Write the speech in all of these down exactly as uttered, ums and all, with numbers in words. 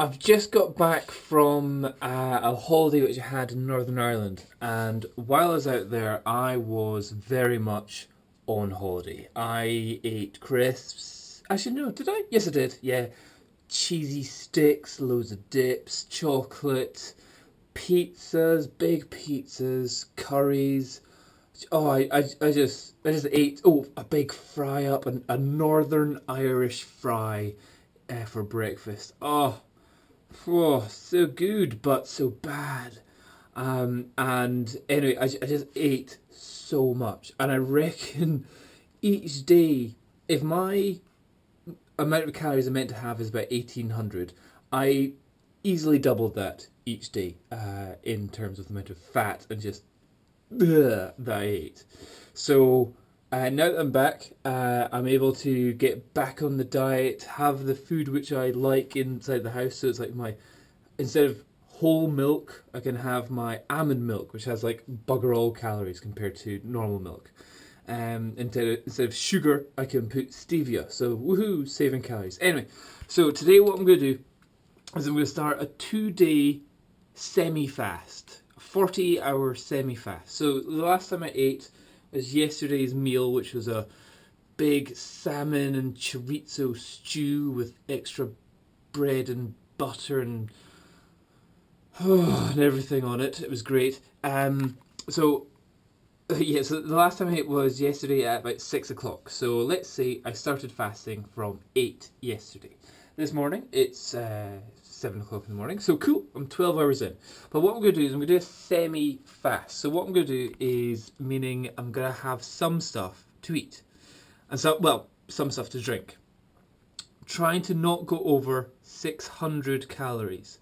I've just got back from uh, a holiday which I had in Northern Ireland, and while I was out there I was very much on holiday. I ate crisps, actually no, did I? Yes I did, yeah. Cheesy sticks, loads of dips, chocolate, pizzas, big pizzas, curries. Oh, I, I, I just I just ate, oh, a big fry up, and a Northern Irish fry uh, for breakfast. Oh, oh, so good, but so bad. Um, and anyway, I, I just ate so much. And I reckon each day, if my amount of calories I'm meant to have is about eighteen hundred, I easily doubled that each day uh, in terms of the amount of fat and just ugh, that I ate. So uh, now that I'm back, uh, I'm able to get back on the diet, have the food which I like inside the house. So it's like my, instead of whole milk, I can have my almond milk, which has like bugger all calories compared to normal milk. Um, instead of, instead of sugar, I can put stevia. So woohoo, saving calories. Anyway, so today what I'm going to do is I'm going to start a two-day semi-fast. forty-hour semi-fast. So the last time I ate was yesterday's meal, which was a big salmon and chorizo stew with extra bread and butter and, oh, and everything on it. It was great. Um, so yeah, so the last time I ate was yesterday at about six o'clock. So let's say I started fasting from eight yesterday. This morning it's uh, seven o'clock in the morning, so cool, I'm twelve hours in. But what I'm going to do is I'm going to do a semi-fast. So what I'm going to do is, meaning I'm going to have some stuff to eat, and some, well, some stuff to drink. Trying to not go over six hundred calories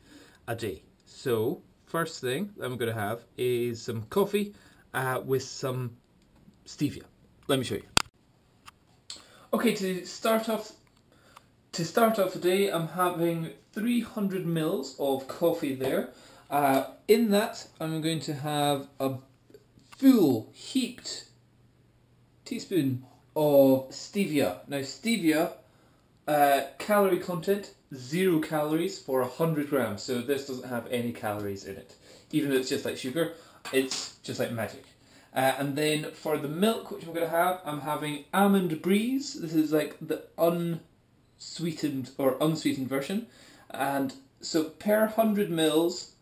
a day. So first thing that I'm going to have is some coffee uh, with some stevia. Let me show you. Okay, to start off, To start off today, I'm having three hundred mils of coffee there. Uh, in that, I'm going to have a full heaped teaspoon of stevia. Now, stevia, uh, calorie content, zero calories for one hundred grams. So this doesn't have any calories in it. Even though it's just like sugar, it's just like magic. Uh, and then for the milk, which I'm going to have, I'm having Almond Breeze. This is like the un... sweetened or unsweetened version, and so per one hundred mils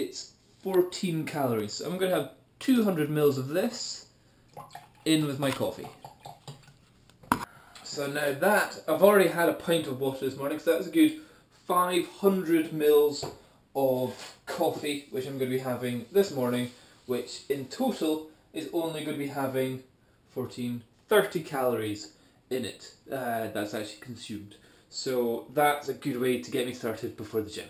it's fourteen calories. So I'm going to have two hundred mils of this in with my coffee. So now that, I've already had a pint of water this morning, so that's a good five hundred mils of coffee which I'm going to be having this morning, which in total is only going to be having fourteen, thirty calories in it uh, that's actually consumed. So that's a good way to get me started before the gym.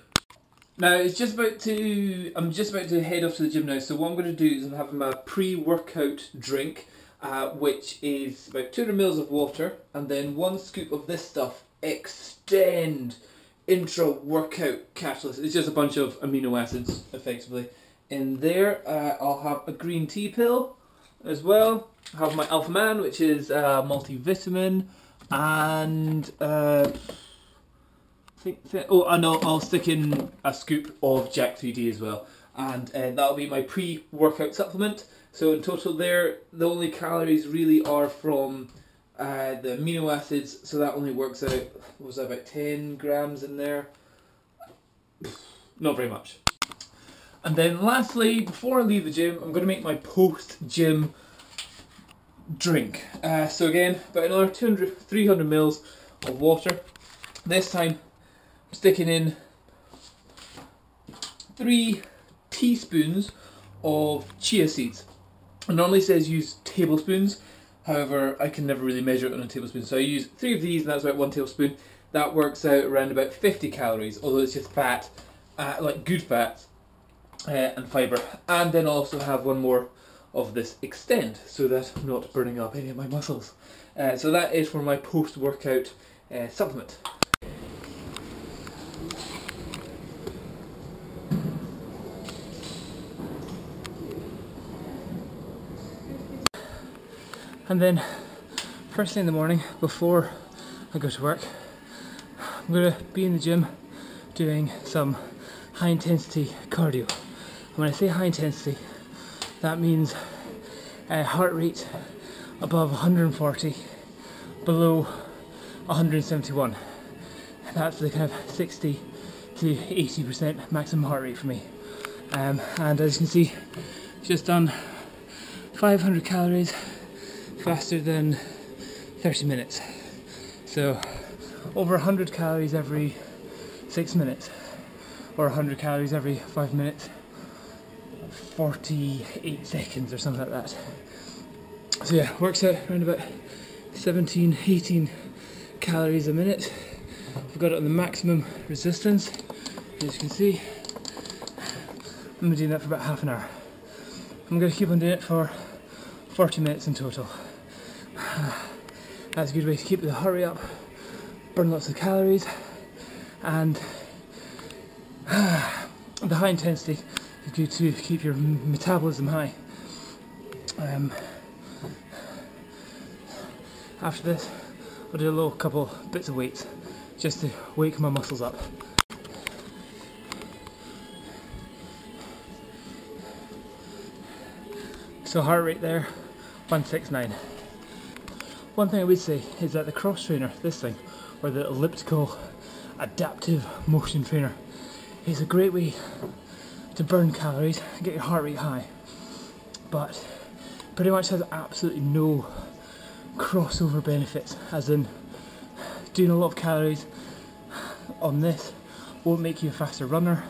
Now it's just about to, I'm just about to head off to the gym now, so what I'm going to do is I'm having my pre-workout drink, uh, which is about two hundred mils of water, and then one scoop of this stuff, Xtend Intra-Workout Catalyst. It's just a bunch of amino acids effectively in there. uh, I'll have a green tea pill as well. I have my Alpha Man, which is a multivitamin, and uh, I think, th oh, and I'll, I'll stick in a scoop of Jack three D as well, and uh, that'll be my pre-workout supplement. So in total there, the only calories really are from uh, the amino acids, so that only works out, what was that, about ten grams in there? Not very much. And then lastly, before I leave the gym, I'm going to make my post-gym drink. Uh, so again, about another two hundred, three hundred mils of water. This time, I'm sticking in three teaspoons of chia seeds. It normally says use tablespoons, however, I can never really measure it on a tablespoon. So I use three of these, and that's about one tablespoon. That works out around about fifty calories, although it's just fat, uh, like good fat. Uh, and fibre, and then I'll also have one more of this Xtend so that I'm not burning up any of my muscles. Uh, so that is for my post-workout uh, supplement. And then first thing in the morning before I go to work, I'm going to be in the gym doing some high intensity cardio. And when I say high intensity, that means uh, heart rate above one hundred forty, below one hundred seventy-one. That's the kind of sixty to eighty percent maximum heart rate for me. Um, and as you can see, just done five hundred calories faster than thirty minutes. So over one hundred calories every six minutes, or one hundred calories every five minutes, forty-eight seconds or something like that. So yeah, works out around about seventeen, eighteen calories a minute. We've got it on the maximum resistance, as you can see. I'm going to be doing that for about half an hour. I'm going to keep on doing it for forty minutes in total. That's a good way to keep the heart rate up, burn lots of calories, and the high intensity is good to keep your metabolism high. Um, after this, I'll do a little couple bits of weights just to wake my muscles up. So heart rate there, one sixty-nine. One thing I would say is that the cross trainer, this thing, or the elliptical adaptive motion trainer, is a great way to burn calories and get your heart rate high, but pretty much has absolutely no crossover benefits, as in doing a lot of calories on this won't make you a faster runner,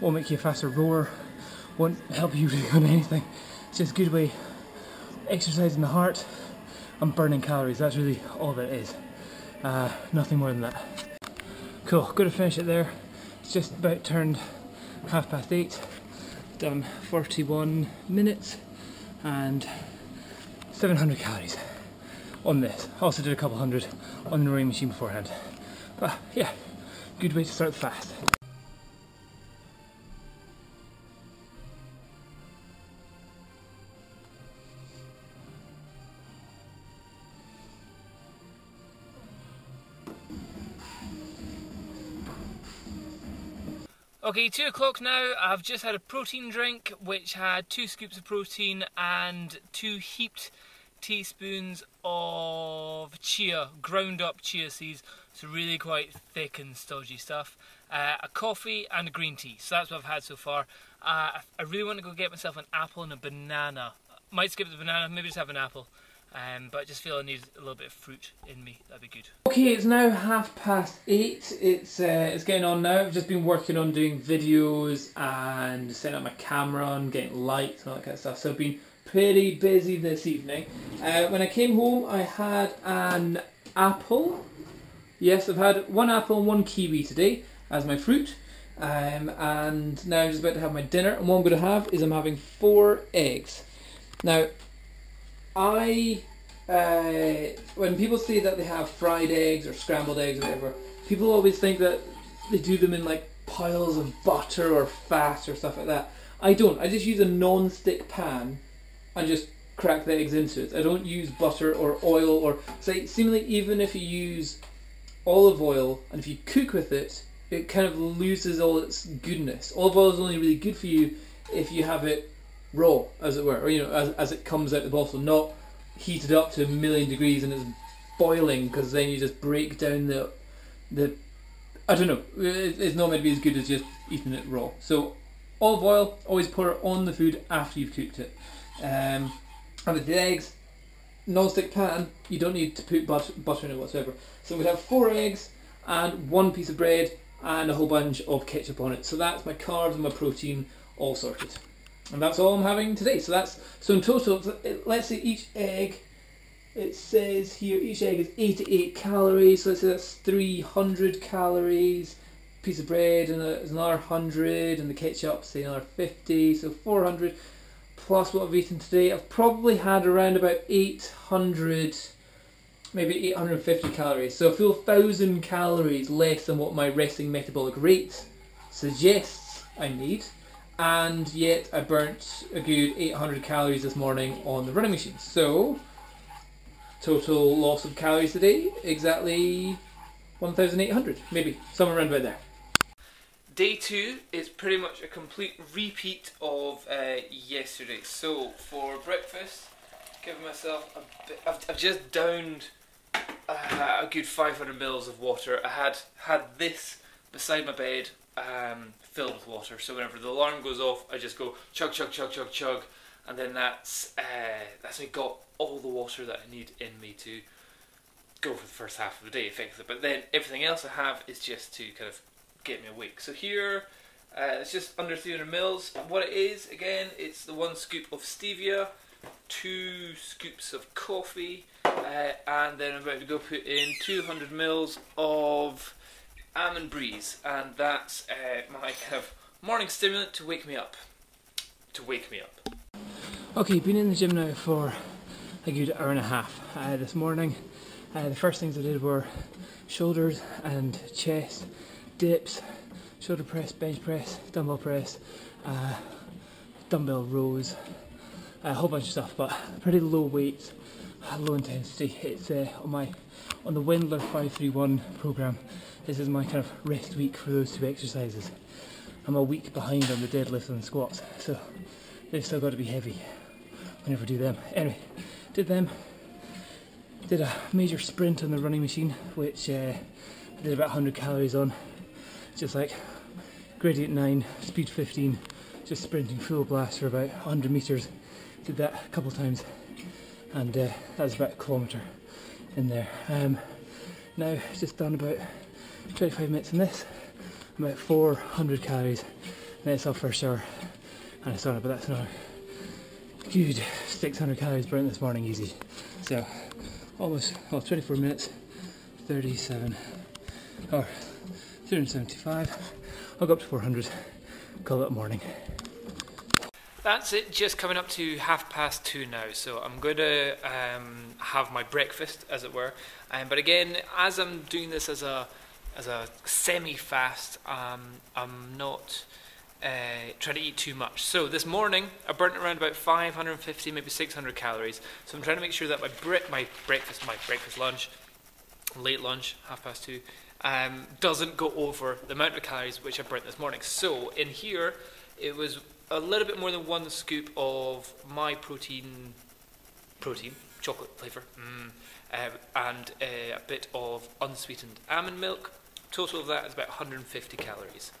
won't make you a faster rower, won't help you really on anything. It's just a good way exercising the heart and burning calories. That's really all that it is. Uh, nothing more than that. Cool, gonna finish it there. It's just about turned half past eight. Done forty-one minutes and seven hundred calories on this. Also did a couple hundred on the rowing machine beforehand. But yeah, good way to start the fast. Okay, two o'clock now. I've just had a protein drink which had two scoops of protein and two heaped teaspoons of chia, ground up chia seeds, so really quite thick and stodgy stuff. Uh, a coffee and a green tea, so that's what I've had so far. Uh, I really want to go get myself an apple and a banana. Might skip the banana, maybe just have an apple. Um, but I just feel I need a little bit of fruit in me, that'd be good. Okay, it's now half past eight, it's uh, it's getting on now. I've just been working on doing videos and setting up my camera and getting lights and all that kind of stuff, so I've been pretty busy this evening. Uh, when I came home I had an apple. Yes, I've had one apple and one kiwi today as my fruit, um, and now I'm just about to have my dinner, and what I'm going to have is I'm having four eggs. Now, I, uh, when people say that they have fried eggs or scrambled eggs or whatever, people always think that they do them in like piles of butter or fat or stuff like that. I don't. I just use a non-stick pan and just crack the eggs into it. I don't use butter or oil or, say, seemingly even if you use olive oil and if you cook with it, it kind of loses all its goodness. Olive oil is only really good for you if you have it raw, as it were, or you know, as, as it comes out the bottle, not heated up to a million degrees and it's boiling, because then you just break down the, the, I don't know, it, it's not meant to be as good as just eating it raw. So olive oil, always pour it on the food after you've cooked it. Um, and with the eggs, non-stick pan, you don't need to put butter, butter in it whatsoever. So we have four eggs and one piece of bread and a whole bunch of ketchup on it. So that's my carbs and my protein all sorted. And that's all I'm having today. So that's, so in total, let's say each egg, it says here, each egg is eighty-eight calories, so let's say that's three hundred calories, piece of bread and a, another one hundred, and the ketchup, say another fifty, so four hundred, plus what I've eaten today. I've probably had around about eight hundred, maybe eight hundred fifty calories, so I feel one thousand calories less than what my resting metabolic rate suggests I need. And yet I burnt a good eight hundred calories this morning on the running machine. So, total loss of calories today, exactly one thousand eight hundred, maybe, somewhere around about there. Day two is pretty much a complete repeat of uh, yesterday. So for breakfast, give myself a bit, I've, I've just downed uh, a good five hundred milliliters of water. I had had this beside my bed um, filled with water. So whenever the alarm goes off, I just go chug, chug, chug, chug, chug. And then that's, uh, that's me got all the water that I need in me to go for the first half of the day effectively. But then everything else I have is just to kind of get me awake. So here uh, it's just under three hundred mils. What it is, again, it's the one scoop of stevia, two scoops of coffee, uh, and then I'm about to go put in two hundred mils of Almond Breeze, and that's uh, my kind of morning stimulant to wake me up. To wake me up. Okay, been in the gym now for a good hour and a half. Uh, this morning, uh, the first things I did were shoulders and chest, dips, shoulder press, bench press, dumbbell press, uh, dumbbell rows, a whole bunch of stuff, but pretty low weight, low intensity. It's uh, on my on the Wendler five three one program. This is my kind of rest week for those two exercises. I'm a week behind on the deadlifts and the squats, so they've still got to be heavy. I never do them. Anyway, did them. Did a major sprint on the running machine, which uh, I did about one hundred calories on. Just like gradient nine, speed fifteen, just sprinting full blast for about one hundred meters. Did that a couple of times, and uh, that was about a kilometer in there. Um, now just done about twenty-five minutes in this, about four hundred calories. Then it's up for a shower, and it's on it, but that's not good. six hundred calories burnt this morning, easy. So almost, well, twenty-four minutes, thirty-seven, or three hundred seventy-five. I'll go up to four hundred, call it a morning. That's it, just coming up to half past two now, so I'm going to um, have my breakfast, as it were. Um, but again, as I'm doing this as a as a semi-fast, um, I'm not uh, trying to eat too much. So this morning, I burnt around about five hundred fifty, maybe six hundred calories. So I'm trying to make sure that my bre my breakfast, my breakfast lunch, late lunch, half past two, um, doesn't go over the amount of calories which I burnt this morning. So in here, it was a little bit more than one scoop of my protein, protein, chocolate flavour, mm, um, and uh, a bit of unsweetened almond milk. Total of that is about one hundred fifty calories.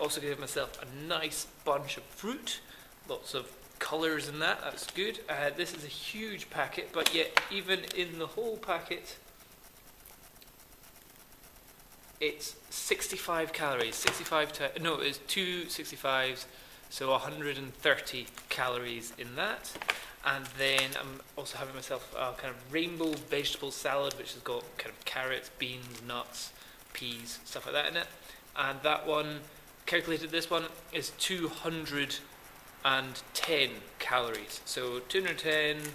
Also gave myself a nice bunch of fruit, lots of colours in that, that's good. Uh, this is a huge packet, but yet even in the whole packet, it's sixty-five calories, sixty-five, to, no, it's two sixty-fives. So one hundred thirty calories in that. And then I'm also having myself a kind of rainbow vegetable salad, which has got kind of carrots, beans, nuts, peas, stuff like that in it. And that one, calculated this one, is two hundred ten calories. So two hundred ten, one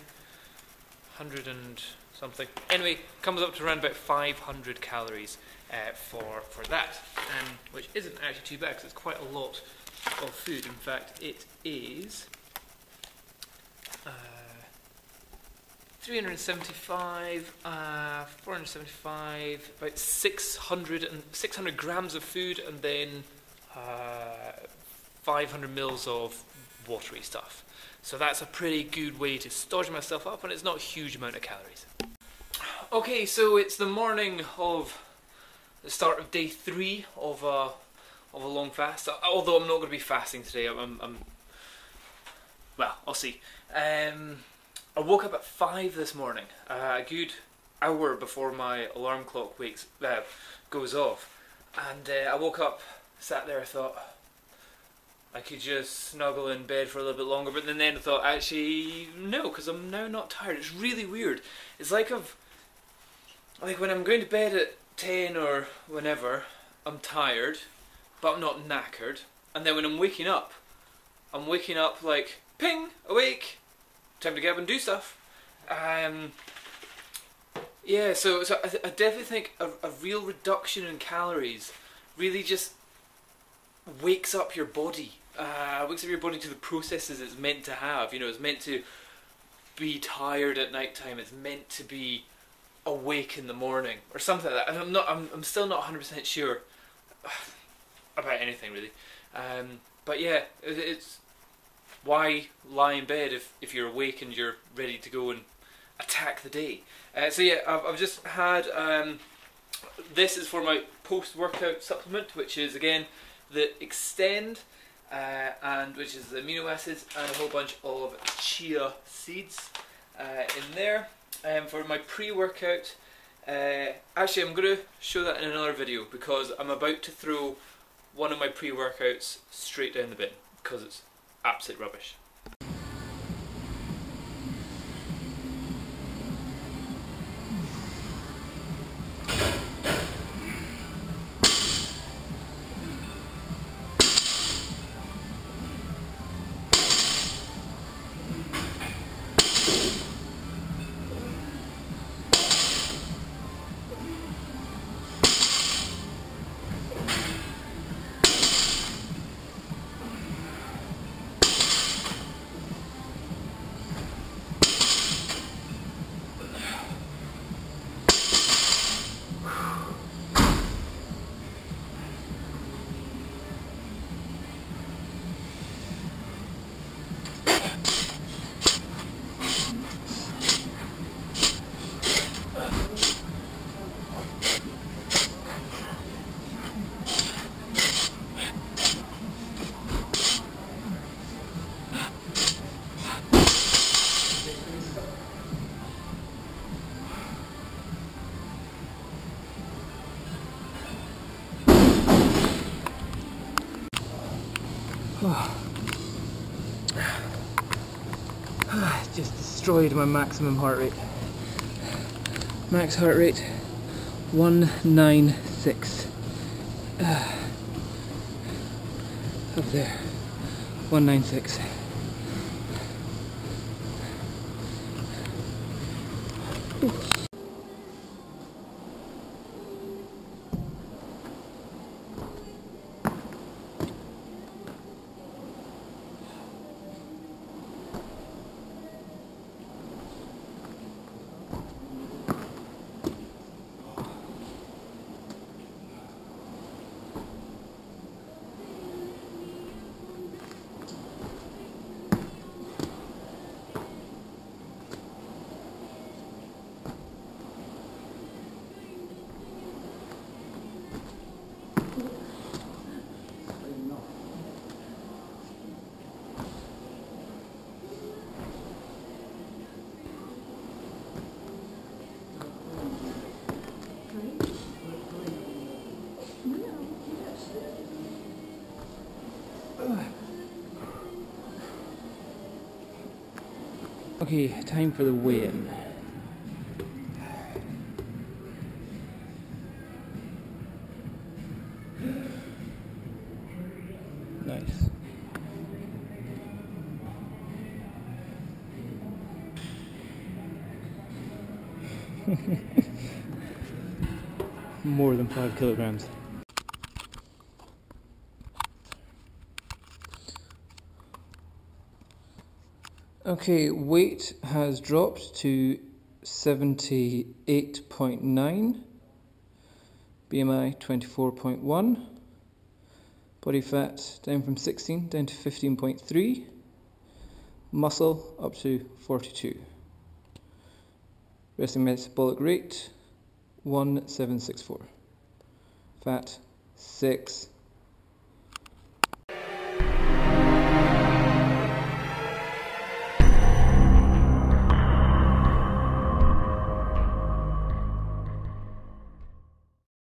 hundred and something. Anyway, comes up to around about five hundred calories uh, for, for that, um, which isn't actually too bad because it's quite a lot of food. In fact, it is uh, three hundred seventy-five, uh, four hundred seventy-five, about six hundred, and six hundred grams of food, and then uh, five hundred mils of watery stuff. So that's a pretty good way to stodge myself up, and it's not a huge amount of calories. Okay, so it's the morning of the start of day three of a uh, of a long fast, although I'm not going to be fasting today. I'm, I'm, I'm well, I'll see. Um, I woke up at five this morning, uh, a good hour before my alarm clock wakes uh, goes off, and uh, I woke up, sat there, I thought I could just snuggle in bed for a little bit longer, but then, then I thought, actually, no, because I'm now not tired. It's really weird. It's like I've, like when I'm going to bed at ten or whenever, I'm tired, but I'm not knackered. And then when I'm waking up, I'm waking up like, ping, awake, time to get up and do stuff. Um, yeah, so, so I, I definitely think a, a real reduction in calories really just wakes up your body. Uh, wakes up your body to the processes it's meant to have. You know, it's meant to be tired at night time. It's meant to be awake in the morning or something like that. And I'm not, I'm, I'm still not one hundred percent sure about any anything really. Um, but yeah, it, it's why lie in bed if, if you're awake and you're ready to go and attack the day. Uh, so yeah, I've, I've just had, um, this is for my post-workout supplement, which is again the Xtend, uh, and which is the amino acids and a whole bunch of chia seeds uh, in there. Um, for my pre-workout, uh, actually I'm going to show that in another video because I'm about to throw one of my pre-workouts straight down the bin because it's absolute rubbish. Just destroyed my maximum heart rate. Max heart rate one ninety-six. Uh, up there. one ninety-six. Ooh. Okay, time for the weigh-in. Nice. More than five kilograms. Okay, weight has dropped to seventy-eight point nine, B M I twenty-four point one, body fat down from sixteen down to fifteen point three, muscle up to forty-two, resting metabolic rate one seven six four, fat six.